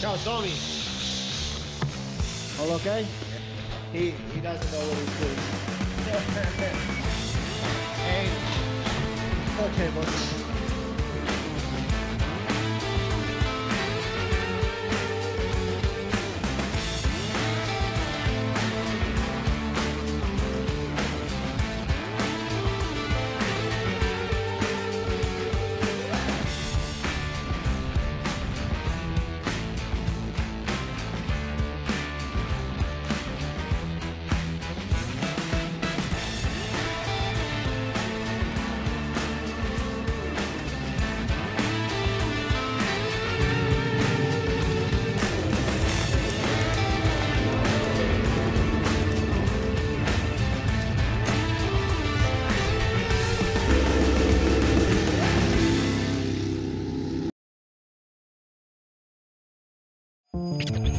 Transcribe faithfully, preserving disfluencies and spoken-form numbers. Ciao, Tommy. All okay? He he doesn't know what he's doing. Hey. Okay, boss. You